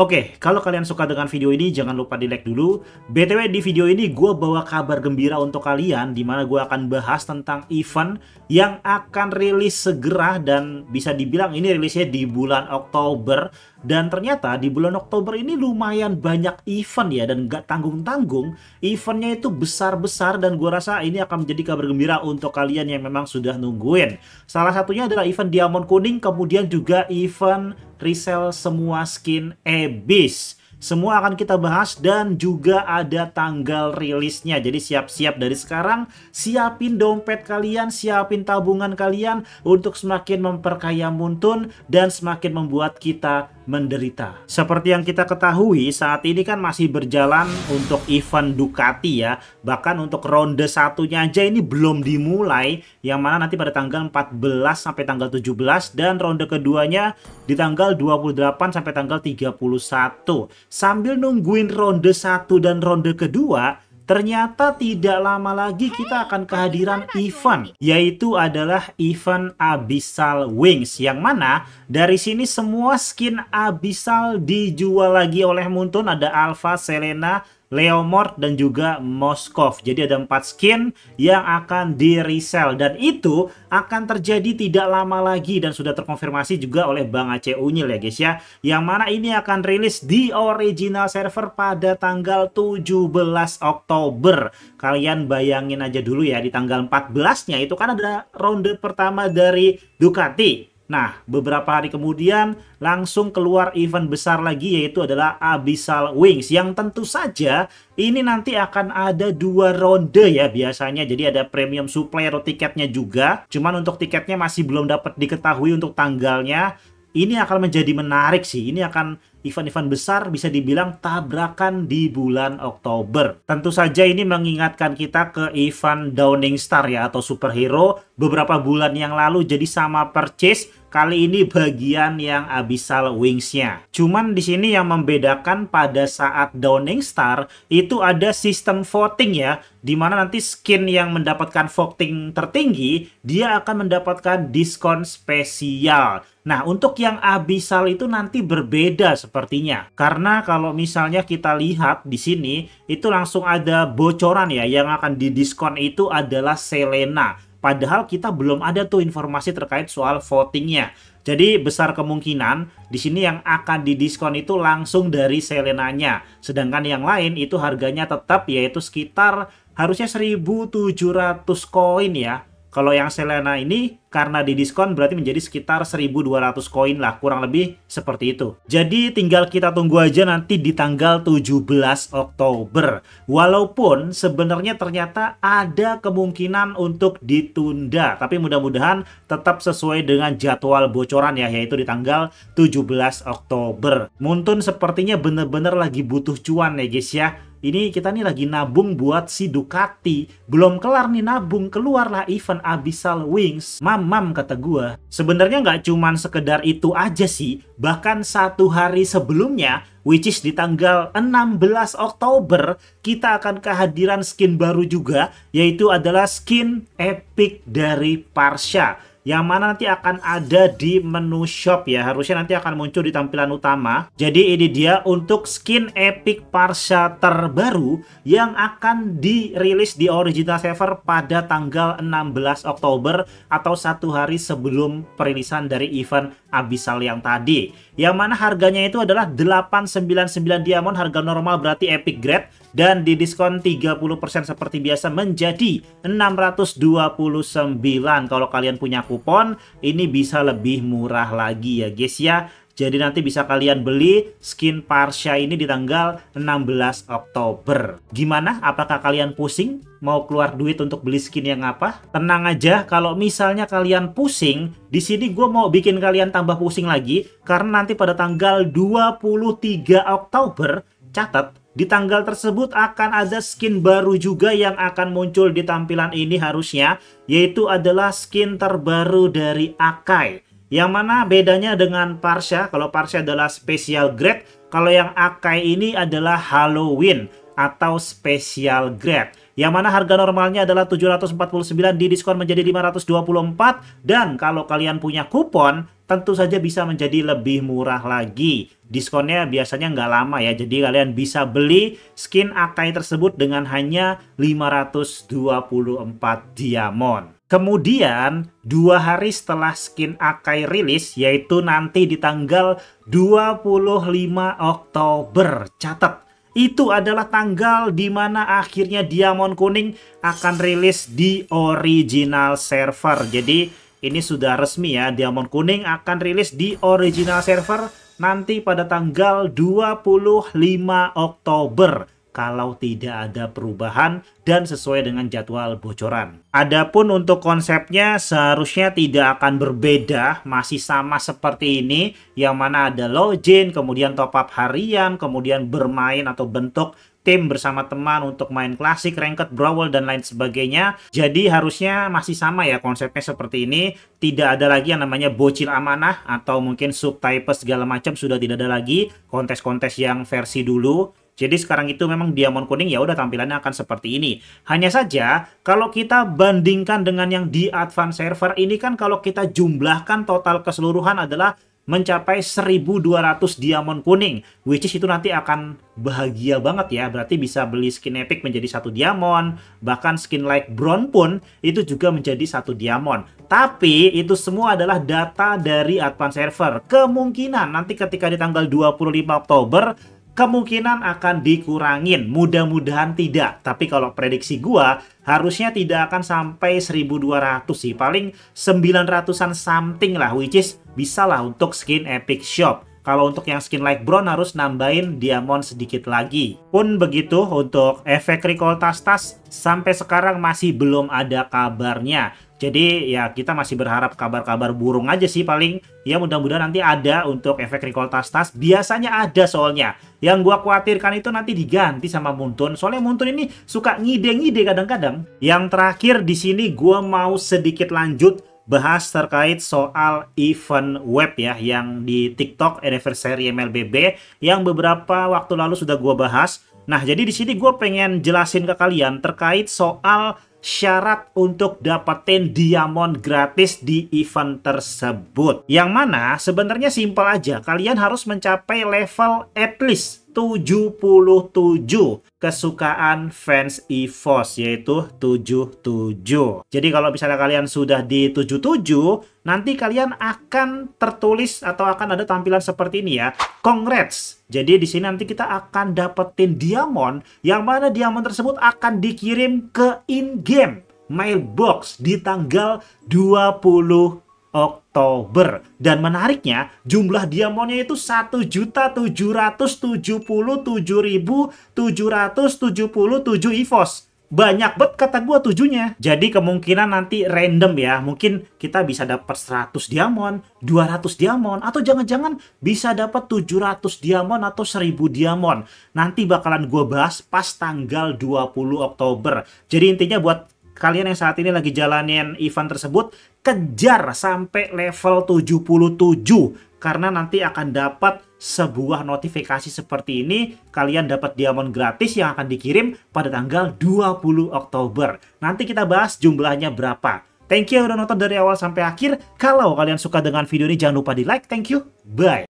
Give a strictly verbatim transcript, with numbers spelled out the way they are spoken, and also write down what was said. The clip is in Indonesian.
Oke, kalau kalian suka dengan video ini jangan lupa di like dulu. B T W di video ini gue bawa kabar gembira untuk kalian, dimana gue akan bahas tentang event yang akan rilis segera dan bisa dibilang ini rilisnya di bulan Oktober. Dan ternyata di bulan Oktober ini lumayan banyak event ya, dan gak tanggung-tanggung eventnya itu besar-besar, dan gue rasa ini akan menjadi kabar gembira untuk kalian yang memang sudah nungguin. Salah satunya adalah event Diamond Kuning, kemudian juga event resell semua skin Abyss. Semua akan kita bahas dan juga ada tanggal rilisnya. Jadi siap-siap dari sekarang, siapin dompet kalian, siapin tabungan kalian untuk semakin memperkaya Moonton dan semakin membuat kita menderita. Seperti yang kita ketahui, saat ini kan masih berjalan untuk event Ducati ya. Bahkan untuk ronde satunya aja ini belum dimulai, yang mana nanti pada tanggal empat belas sampai tanggal tujuh belas, dan ronde keduanya di tanggal dua puluh delapan sampai tanggal tiga puluh satu. Sambil nungguin ronde satu dan ronde kedua, ternyata tidak lama lagi kita akan kehadiran event, yaitu adalah event Abyssal Wings, yang mana dari sini semua skin Abyssal dijual lagi oleh Moonton. Ada Alpha, Selena, Leomort, dan juga Moskov. Jadi ada empat skin yang akan di-resell, dan itu akan terjadi tidak lama lagi dan sudah terkonfirmasi juga oleh Bang Aceh Unyil ya guys ya, yang mana ini akan rilis di original server pada tanggal tujuh belas Oktober. Kalian bayangin aja dulu ya, di tanggal empat belasnya itu kan ada ronde pertama dari Ducati. Nah, beberapa hari kemudian langsung keluar event besar lagi, yaitu adalah Abyssal Wings, yang tentu saja ini nanti akan ada dua ronde ya biasanya. Jadi ada premium supply atau tiketnya juga, cuman untuk tiketnya masih belum dapat diketahui untuk tanggalnya. Ini akan menjadi menarik sih, ini akan event-event besar bisa dibilang tabrakan di bulan Oktober. Tentu saja ini mengingatkan kita ke event Downing Star ya, atau superhero beberapa bulan yang lalu. Jadi sama persis, kali ini bagian yang Abyssal Wings-nya. Cuman di sini yang membedakan, pada saat Downing Star itu ada sistem voting ya, dimana nanti skin yang mendapatkan voting tertinggi dia akan mendapatkan diskon spesial. Nah, untuk yang Abyssal itu nanti berbeda sepertinya, karena kalau misalnya kita lihat di sini itu langsung ada bocoran ya, yang akan didiskon itu adalah Selena, padahal kita belum ada tuh informasi terkait soal votingnya. Jadi besar kemungkinan di sini yang akan didiskon itu langsung dari Selenanya, sedangkan yang lain itu harganya tetap, yaitu sekitar harusnya seribu tujuh ratus koin ya. Kalau yang Selena ini karena didiskon berarti menjadi sekitar seribu dua ratus koin lah, kurang lebih seperti itu. Jadi tinggal kita tunggu aja nanti di tanggal tujuh belas Oktober. Walaupun sebenarnya ternyata ada kemungkinan untuk ditunda, tapi mudah-mudahan tetap sesuai dengan jadwal bocoran ya, yaitu di tanggal tujuh belas Oktober. Moonton sepertinya bener-bener lagi butuh cuan ya guys ya. Ini kita nih lagi nabung buat si Ducati. Belum kelar nih nabung, keluarlah event Abyssal Wings. Mam-mam kata gua. Sebenarnya nggak cuman sekedar itu aja sih. Bahkan satu hari sebelumnya, which is di tanggal enam belas Oktober, kita akan kehadiran skin baru juga, yaitu adalah skin epic dari Pharsa, yang mana nanti akan ada di menu shop ya. Harusnya nanti akan muncul di tampilan utama. Jadi ini dia untuk skin epic Pharsa terbaru yang akan dirilis di original server pada tanggal enam belas Oktober, atau satu hari sebelum perilisan dari event Abyssal yang tadi, yang mana harganya itu adalah delapan ratus sembilan puluh sembilan diamond, harga normal berarti epic grade, dan didiskon tiga puluh persen seperti biasa menjadi enam ratus dua puluh sembilan. Kalau kalian punya kupon ini bisa lebih murah lagi ya guys ya. Jadi nanti bisa kalian beli skin Pharsa ini di tanggal enam belas Oktober. Gimana? Apakah kalian pusing? Mau keluar duit untuk beli skin yang apa? Tenang aja, kalau misalnya kalian pusing, di sini gue mau bikin kalian tambah pusing lagi. Karena nanti pada tanggal dua puluh tiga Oktober, catat, di tanggal tersebut akan ada skin baru juga yang akan muncul di tampilan ini harusnya, yaitu adalah skin terbaru dari Akai, yang mana bedanya dengan Pharsa. Kalau Pharsa adalah special grade, kalau yang Akai ini adalah Halloween atau special grade, yang mana harga normalnya adalah tujuh ratus empat puluh sembilan di diskon menjadi lima ratus dua puluh empat, dan kalau kalian punya kupon tentu saja bisa menjadi lebih murah lagi. Diskonnya biasanya nggak lama ya, jadi kalian bisa beli skin Akai tersebut dengan hanya lima ratus dua puluh empat diamond. Kemudian, dua hari setelah skin Akai rilis, yaitu nanti di tanggal dua puluh lima Oktober. Catat, itu adalah tanggal di mana akhirnya Diamond Kuning akan rilis di original server. Jadi, ini sudah resmi ya, Diamond Kuning akan rilis di original server nanti pada tanggal dua puluh lima Oktober kalau tidak ada perubahan dan sesuai dengan jadwal bocoran. Adapun untuk konsepnya seharusnya tidak akan berbeda, masih sama seperti ini, yang mana ada login, kemudian top up harian, kemudian bermain atau bentuk tim bersama teman untuk main klasik, ranked, brawl, dan lain sebagainya. Jadi harusnya masih sama ya konsepnya seperti ini. Tidak ada lagi yang namanya bocil amanah atau mungkin subtype segala macam, sudah tidak ada lagi kontes-kontes yang versi dulu. Jadi sekarang itu memang Diamond Kuning ya udah tampilannya akan seperti ini. Hanya saja kalau kita bandingkan dengan yang di advance server ini kan, kalau kita jumlahkan total keseluruhan adalah mencapai seribu dua ratus diamond kuning, which is itu nanti akan bahagia banget ya, berarti bisa beli skin epic menjadi satu diamond, bahkan skin like brown pun itu juga menjadi satu diamond. Tapi itu semua adalah data dari advance server. Kemungkinan nanti ketika di tanggal dua puluh lima Oktober kemungkinan akan dikurangin, mudah-mudahan tidak. Tapi kalau prediksi gua harusnya tidak akan sampai seribu dua ratus sih, paling sembilan ratusan something lah, which is bisa lah untuk skin epic shop. Kalau untuk yang skin like brown harus nambahin diamond sedikit lagi. Pun begitu, untuk efek recall tas-tas sampai sekarang masih belum ada kabarnya. Jadi ya kita masih berharap kabar-kabar burung aja sih paling. Ya mudah-mudahan nanti ada untuk efek recall tas-tas. Biasanya ada soalnya. Yang gua khawatirkan itu nanti diganti sama Moonton. Soalnya Moonton ini suka ngide-ngide kadang-kadang. Yang terakhir di sini gua mau sedikit lanjut bahas terkait soal event web ya, yang di TikTok anniversary M L B B yang beberapa waktu lalu sudah gue bahas. Nah, jadi di sini gue pengen jelasin ke kalian terkait soal syarat untuk dapetin diamond gratis di event tersebut. Yang mana sebenarnya simpel aja, kalian harus mencapai level at least tujuh puluh tujuh kesukaan fans E V O S, yaitu tujuh puluh tujuh. Jadi kalau misalnya kalian sudah di tujuh puluh tujuh, nanti kalian akan tertulis atau akan ada tampilan seperti ini ya, congrats. Jadi di sini nanti kita akan dapetin diamond, yang mana diamond tersebut akan dikirim ke in-game mailbox di tanggal dua puluh Oktober. Dan menariknya jumlah diamonnya itu satu juta tujuh ratus tujuh puluh tujuh ribu tujuh ratus tujuh puluh tujuh E V O S. Banyak bet kata gua tujuhnya. Jadi kemungkinan nanti random ya, mungkin kita bisa dapat seratus diamond, dua ratus diamond, atau jangan-jangan bisa dapat tujuh ratus diamond atau seribu diamond. Nanti bakalan gua bahas pas tanggal dua puluh Oktober. Jadi intinya buat kalian yang saat ini lagi jalanin event tersebut, kejar sampai level tujuh puluh tujuh, karena nanti akan dapat sebuah notifikasi seperti ini. Kalian dapat diamond gratis yang akan dikirim pada tanggal dua puluh Oktober. Nanti kita bahas jumlahnya berapa. Thank you udah nonton dari awal sampai akhir. Kalau kalian suka dengan video ini, jangan lupa di like. Thank you, bye.